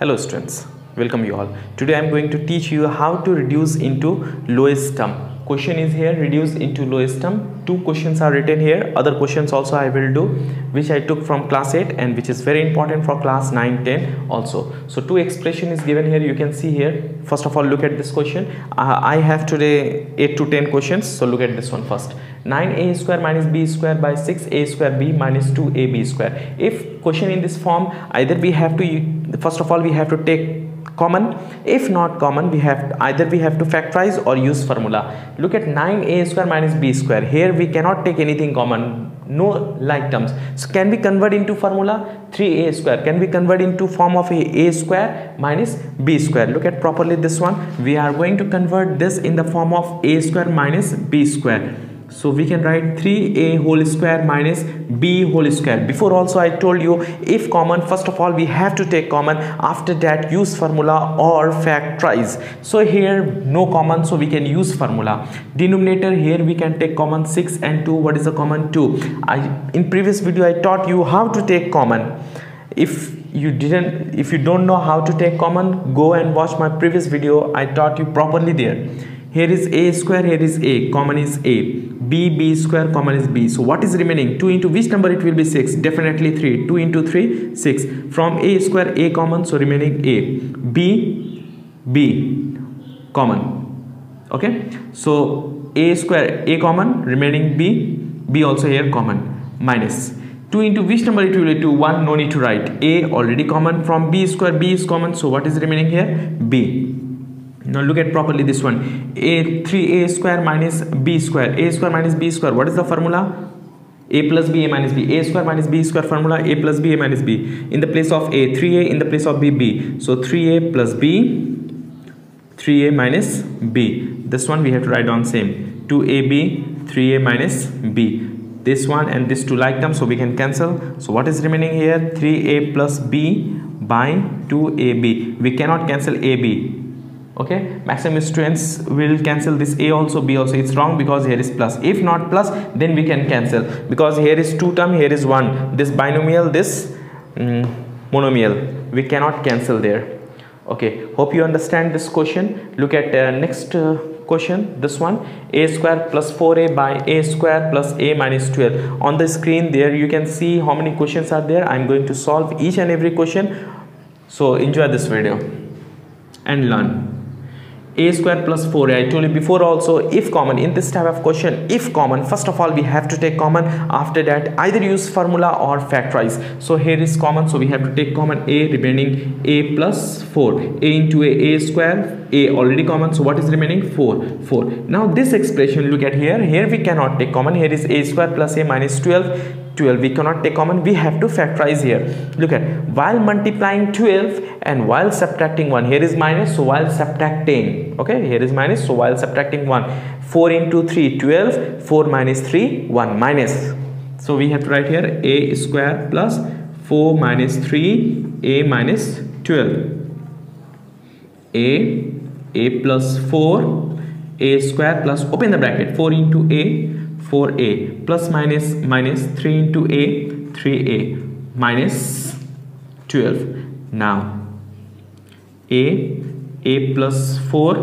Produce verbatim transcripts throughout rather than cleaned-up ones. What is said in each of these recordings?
Hello students, welcome you all. Today I am going to teach you how to reduce into lowest term. Question is here, reduce into lowest term. Two questions are written here. Other questions also I will do, which I took from class eight and which is very important for class nine, ten also. So two expression is given here. You can see here. First of all, look at this question. Uh, I have today eight to ten questions. So look at this one first. nine a square minus b square by six a square b minus two a b square. If question in this form, either we have to, first of all, we have to take common. If not common, we have either we have to factorize or use formula. Look at nine a square minus b square. Here we cannot take anything common, no like terms. So can we convert into formula? Three a square can be converted into form of a, a square minus b square. Look at properly this one. We are going to convert this in the form of a square minus b square. So we can write three a whole square minus b whole square. Before also I told you, if common, first of all we have to take common, after that use formula or factorize. So here no common, so we can use formula. Denominator here we can take common six and two. What is the common? two. I in previous video I taught you how to take common. If you didn't, if you don't know how to take common, go and watch my previous video. I taught you properly there. Here is a square, here is a, common is a. b, b square, common is b. So what is remaining? two into which number? It will be six, definitely three. two into three, six. From a square, a common, so remaining a. b, b, common. Okay, so a square, a common, remaining b, b also here common, minus. two into which number? It will be two, one, no need to write. a already common. From b square, b is common, so what is remaining here? b. Now look at properly this one. a three a square minus b square. A square minus b square, what is the formula? A plus b, a minus b. A square minus b square formula, a plus b, a minus b. In the place of a, three a, in the place of b, b. So three a plus b, three a minus b. This one we have to write down same. two a b, three a minus b. This one and this two like terms, so we can cancel. So what is remaining here? three a plus b by two a b. We cannot cancel a b. Okay, maximum students will cancel this a also, b also. It's wrong because here is plus. If not plus, then we can cancel, because here is two term, here is one. This binomial, this um, monomial, we cannot cancel there. Okay, hope you understand this question. Look at uh, next uh, question. This one, a square plus four a by a square plus a minus twelve. On the screen there you can see how many questions are there. I'm going to solve each and every question. So enjoy this video and learn. A square plus four a, I told you before also, if common in this type of question, if common, first of all we have to take common, after that either use formula or factorize. So here is common, so we have to take common. A remaining a plus four, a into a, a square, a already common, so what is remaining? four, four. Now this expression, look at here, here we cannot take common. Here is a square plus a minus twelve, twelve, we cannot take common, we have to factorize here. Look at, while multiplying twelve and while subtracting one, here is minus, so while subtracting, okay, here is minus, so while subtracting one, four into three, twelve, four minus three, one, minus. So we have to write here a square plus four minus three, a minus twelve, a, a plus four, a square plus, open the bracket, four into a, four a, plus minus minus three into a, three a, minus twelve. Now a, a plus four,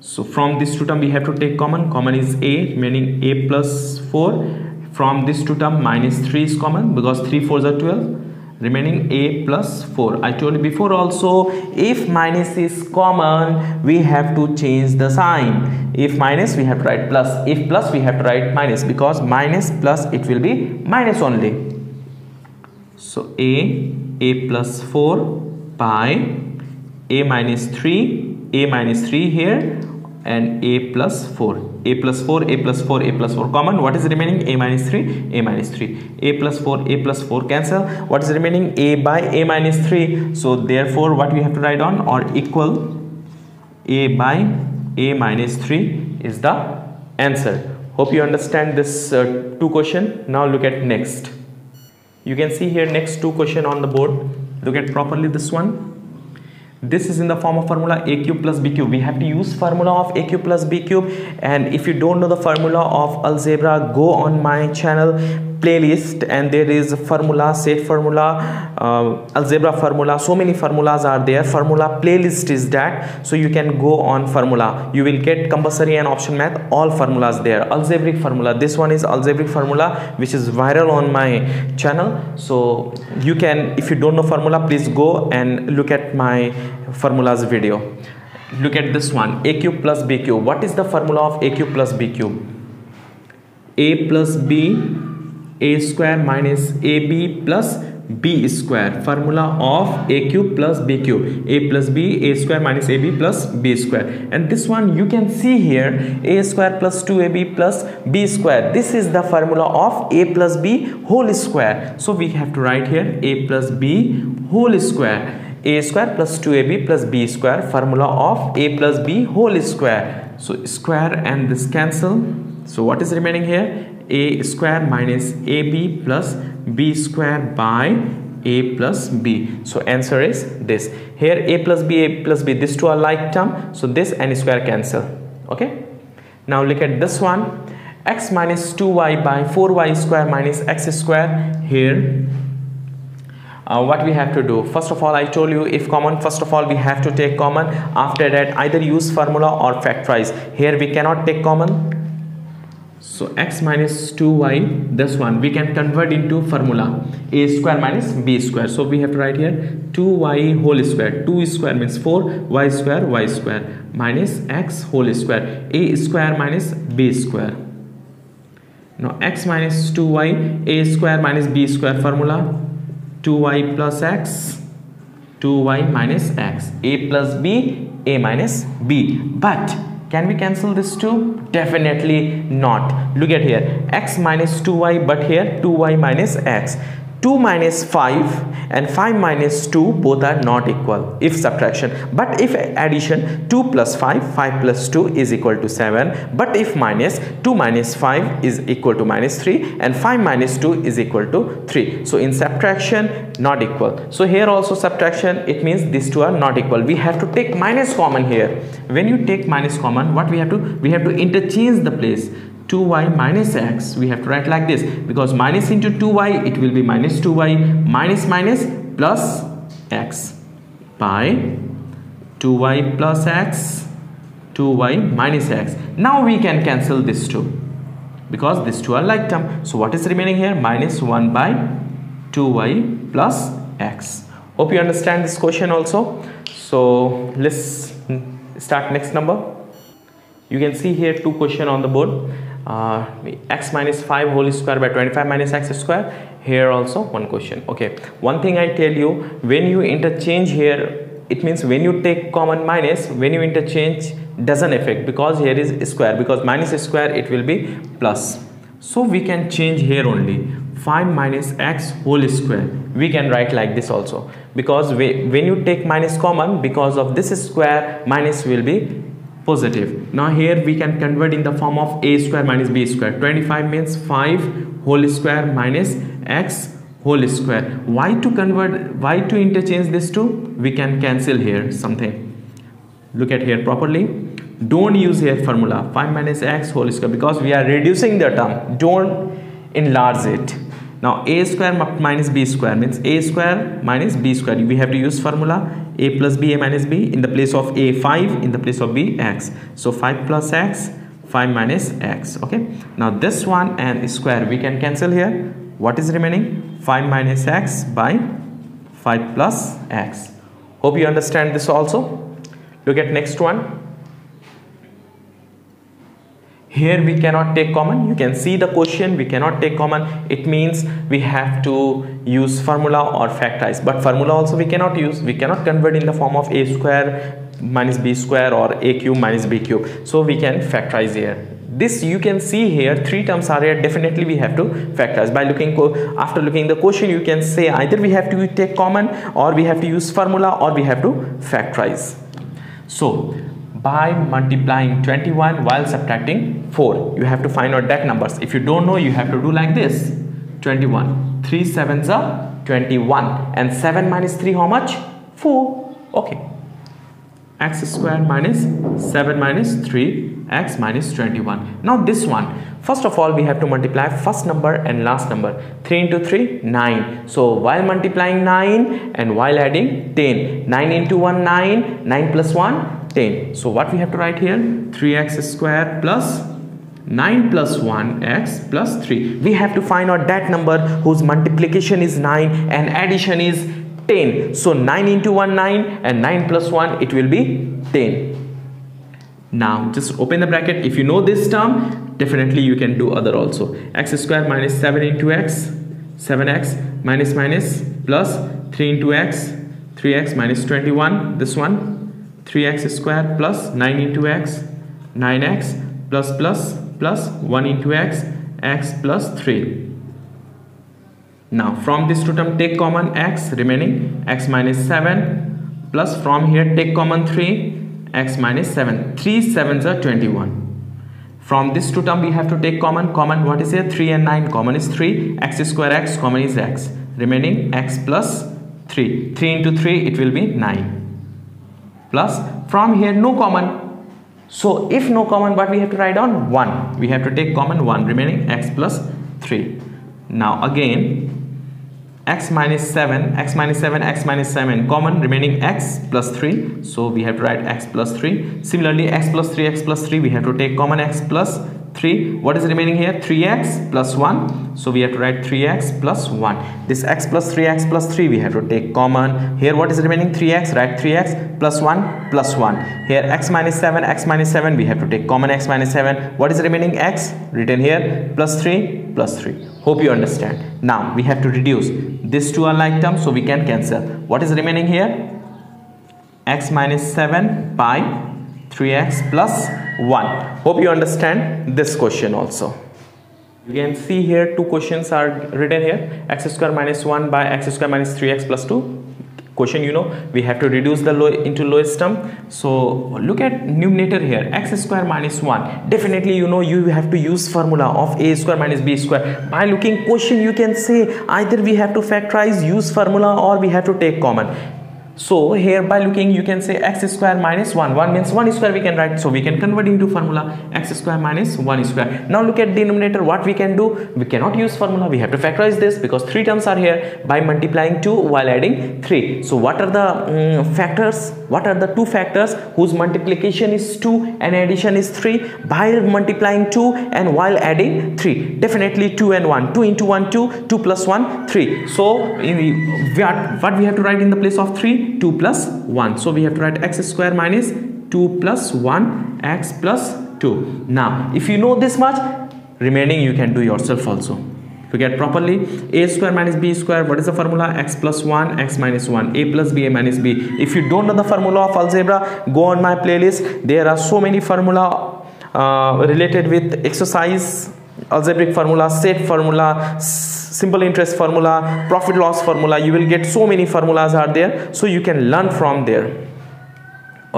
so from this two term we have to take common. Common is a, meaning a plus four. From this two term minus three is common, because three fours are twelve. Remaining a plus four. I told you before also, if minus is common, we have to change the sign. If minus, we have to write plus. If plus, we have to write minus, because minus plus, it will be minus only. So a, a plus four by a minus three, a minus three here, and a plus four, a plus four, a plus four, a plus four, common. What is remaining? A minus three, a minus three, a plus four, a plus four, cancel. What is remaining? A by a minus three. So therefore what we have to write on, or equal, a by a minus three is the answer. Hope you understand this uh, two question. Now look at next. You can see here next two question on the board. Look at properly this one. This is in the form of formula a cube plus b cube. We have to use formula of a cube plus b cube. And if you don't know the formula of algebra, go on my channel. playlist, and there is formula, set formula, uh, algebra formula, so many formulas are there. Formula playlist is that, so you can go on formula, you will get compulsory and option math, all formulas there. Algebraic formula, this one is algebraic formula which is viral on my channel, so you can, if you don't know formula, please go and look at my formulas video. Look at this one, A Q plus B Q. What is the formula of A Q plus B Q? A plus B, A square minus A B plus B square. Formula of A Q plus B Q. A plus B, A square minus A B plus B square. And this one you can see here, A square plus two A B plus B square. This is the formula of A plus B whole square. So we have to write here A plus B whole square. A square plus two A B plus B square, formula of A plus B whole square. So square and this cancel. So what is remaining here? A square minus A B plus B square by A plus B. So answer is this. Here A plus B, A plus B, these two are like term. So this and square cancel. Okay. Now look at this one. X minus two Y by four Y square minus X square. Here Uh, what we have to do, first of all I told you, if common, first of all we have to take common, after that either use formula or factorize. Here we cannot take common, so X minus two Y, this one we can convert into formula, A square minus B square. So we have to write here two Y whole square, two square means four, Y square, Y square minus X whole square, A square minus B square. Now X minus two Y, A square minus B square formula, two Y plus X, two Y minus X, A plus B, A minus B. But can we cancel this two? Definitely not. Look at here, X minus two Y, but here two Y minus X. two minus five and five minus two, both are not equal if subtraction, but if addition, two plus five, five plus two is equal to seven, but if minus, two minus five is equal to minus three and five minus two is equal to three. So in subtraction, not equal. So here also subtraction, it means these two are not equal. We have to take minus common here. When you take minus common, what we have to, we have to interchange the place. two Y minus X, we have to write like this, because minus into two Y, it will be minus two Y minus minus plus X by two Y plus X, two Y minus X. Now we can cancel this two, because these two are like term. So what is remaining here? Minus one by two Y plus X. Hope you understand this question also. So let's start next number. You can see here two questions on the board. Uh, X minus five whole square by twenty-five minus X square. Here also one question. Okay, one thing I tell you, when you interchange here, it means when you take common minus, when you interchange doesn't affect, because here is square, because minus square it will be plus. So we can change here only, five minus X whole square. We can write like this also, because we, when you take minus common, because of this square, minus will be positive. Now here we can convert in the form of A square minus B square. twenty-five means five whole square minus X whole square. Why to convert, why to interchange this two? We can cancel here something. Look at here properly. Don't use here formula five minus X whole square, because we are reducing the term. Don't enlarge it. Now A square minus B square means A square minus B square. We have to use formula A plus B, A minus B, in the place of A five, in the place of B X. So five plus X, five minus X. Okay, now this one and square we can cancel here. What is remaining? five minus X by five plus X. Hope you understand this also. Look at next one. Here we cannot take common. You can see the question, we cannot take common. It means we have to use formula or factorize, but formula also we cannot use. We cannot convert in the form of A square minus B square or A cube minus B cube. So we can factorize here. This you can see here, three terms are here. Definitely we have to factorize. By looking, after looking the question, you can say either we have to take common, or we have to use formula, or we have to factorize. So by multiplying twenty-one while subtracting four, you have to find out that numbers. If you don't know, you have to do like this. twenty-one, three sevens are twenty-one, and seven minus three, how much? four. Okay, x square minus seven minus three x minus twenty-one. Now this one, first of all we have to multiply first number and last number. three into three, nine. So while multiplying nine and while adding ten. nine into one, nine. nine plus one, ten. So what we have to write here? three x square plus nine plus one x plus three. We have to find out that number whose multiplication is nine and addition is ten. So nine into one, nine, and nine plus one, it will be ten. Now just open the bracket. If you know this term, definitely you can do other also. X square minus seven into x, seven x minus minus plus three into x, three x minus twenty-one, this one, three x square plus nine into x, nine x plus plus plus one into x, x plus three. Now from this two term take common x, remaining x minus seven, plus from here take common three, x minus seven. three sevens are twenty-one. From this two term we have to take common. Common what is here? three and nine, common is three. X square x, common is x. Remaining x plus three. three into three, it will be nine. Plus from here no common. So if no common, what we have to write down? one. We have to take common one. Remaining x plus three. Now again, x minus seven, x minus seven, x minus seven, common, remaining x plus three. So we have to write x plus three. Similarly, x plus three, x plus three, we have to take common x plus three. What is remaining here? three x plus one. So we have to write three x plus one. This x plus three, x plus three, we have to take common. Here what is remaining? three x, write three x plus one plus one. Here x minus seven, x minus seven, we have to take common x minus seven. What is remaining? X, written here, plus three plus three. Hope you understand. Now we have to reduce. These two are like terms, so we can cancel. What is remaining here? X minus seven by three x plus one. Hope you understand this question also. You can see here two questions are written here. X square minus one by x square minus three x plus two. Question, you know, we have to reduce the low into lowest term. So look at numerator here, x square minus one. Definitely, you know, you have to use formula of a square minus b square. By looking question, you can say either we have to factorize, use formula, or we have to take common. So here by looking, you can say x square minus one. one means one square we can write. So we can convert into formula x square minus one square. Now look at denominator. What we can do? We cannot use formula. We have to factorize this because three terms are here by multiplying two while adding three. So what are the um, factors? What are the two factors whose multiplication is two and addition is three? By multiplying two and while adding three. Definitely two and one. two into one, two. two plus one, three. So in, we are, what we have to write in the place of three? two plus one. So we have to write x square minus two plus one x plus two. Now if you know this much, remaining you can do yourself also. To get properly, a square minus b square, what is the formula? X plus one x minus one, a plus b a minus b. If you don't know the formula of algebra, go on my playlist. There are so many formula uh, related with exercise, algebraic formula, set formula, simple interest formula, profit loss formula. You will get so many formulas are there, so you can learn from there.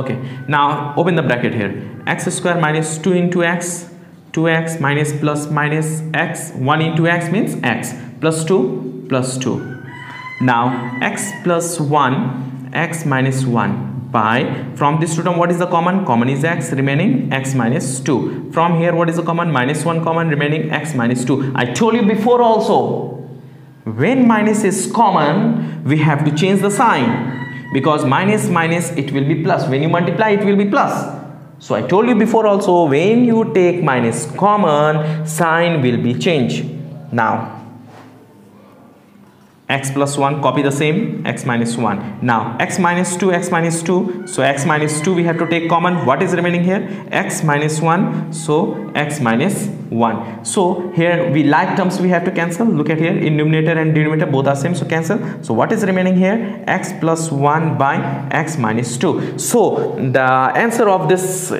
Okay, now open the bracket here. X square minus two into x, two x minus plus minus x, one into x means x, plus two plus two. Now x plus one x minus one by, from this two term what is the common? Common is x, remaining x minus two. From here what is the common? Minus one common, remaining x minus two. I told you before also, when minus is common we have to change the sign, because minus minus it will be plus, when you multiply it will be plus. So I told you before also, when you take minus common, sign will be changed. Now x plus one, copy the same, x minus one. Now x minus two, x minus two, so x minus two we have to take common. What is remaining here? X minus one, so x minus one. So here we like terms, we have to cancel. Look at here, in numerator and denominator both are same, so cancel. So what is remaining here? X plus one by x minus two. So the answer of this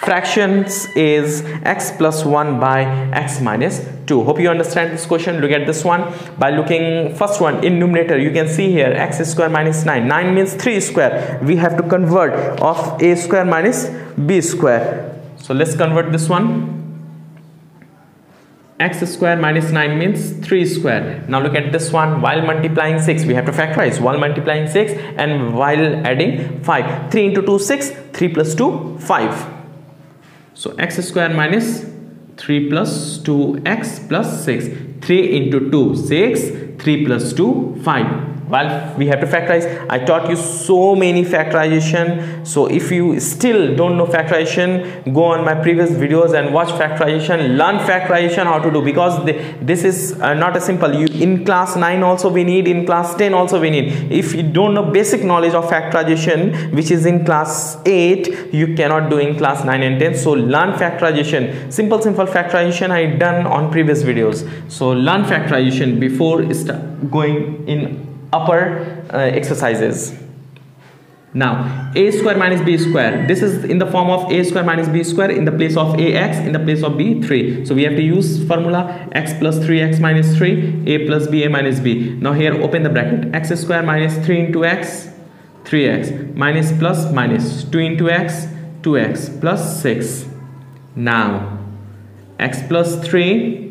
fractions is x plus one by x minus two. Hope you understand this question. Look at this one. By looking first one in numerator, you can see here x square minus nine. nine means three square. We have to convert of a square minus b square. So let's convert this one. x square minus nine means three square. Now look at this one. While multiplying six, we have to factorize. While multiplying six and while adding five. three into two, six. three plus two, five. So x square minus three plus two x plus six. three into two, six. three plus two, five. Well, we have to factorize. I taught you so many factorization. So if you still don't know factorization, go on my previous videos and watch factorization, learn factorization how to do, because they, this is uh, not a simple. You in class nine also we need, in class ten also we need. If you don't know basic knowledge of factorization, which is in class eight, you cannot do in class nine and ten. So learn factorization. Simple, simple factorization I done on previous videos. So learn factorization before going in upper uh, exercises. Now a square minus b square, this is in the form of a square minus b square in the place of ax, in the place of b, three. So we have to use formula x plus three x minus three, a plus b, a minus b. Now here open the bracket, x square minus three into x, three x, minus plus minus, two into x, two x, plus six. Now x plus three,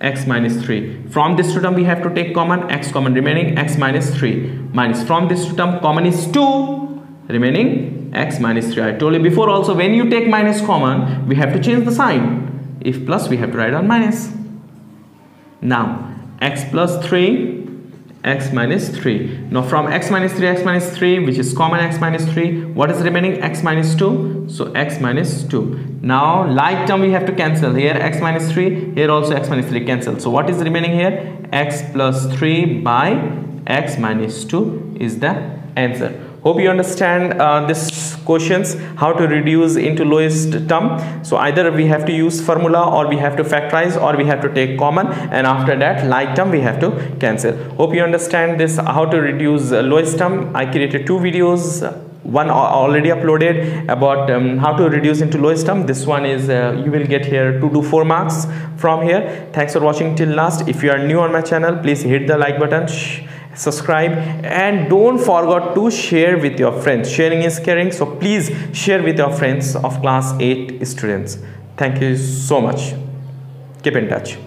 x minus three. From this two term we have to take common, x common, remaining x minus three minus, from this two term common is two, remaining x minus three. I told you before also, when you take minus common we have to change the sign. If plus, we have to write down minus. Now x plus three, x minus three. Now from x minus three, x minus three, which is common, x minus three, what is remaining? X minus two. So x minus two. Now like term we have to cancel. Here x minus three, here also x minus three, cancel. So what is remaining here? X plus three by x minus two is the answer. Hope you understand uh, this questions, how to reduce into lowest term. So either we have to use formula, or we have to factorize, or we have to take common, and after that like term we have to cancel. Hope you understand this, how to reduce uh, lowest term. I created two videos, one already uploaded about um, how to reduce into lowest term. This one is uh, you will get here two to four marks from here. Thanks for watching till last. If you are new on my channel, please hit the like button, Shh. subscribe, and don't forget to share with your friends. Sharing is caring, so please share with your friends of class eight students. Thank you so much. Keep in touch.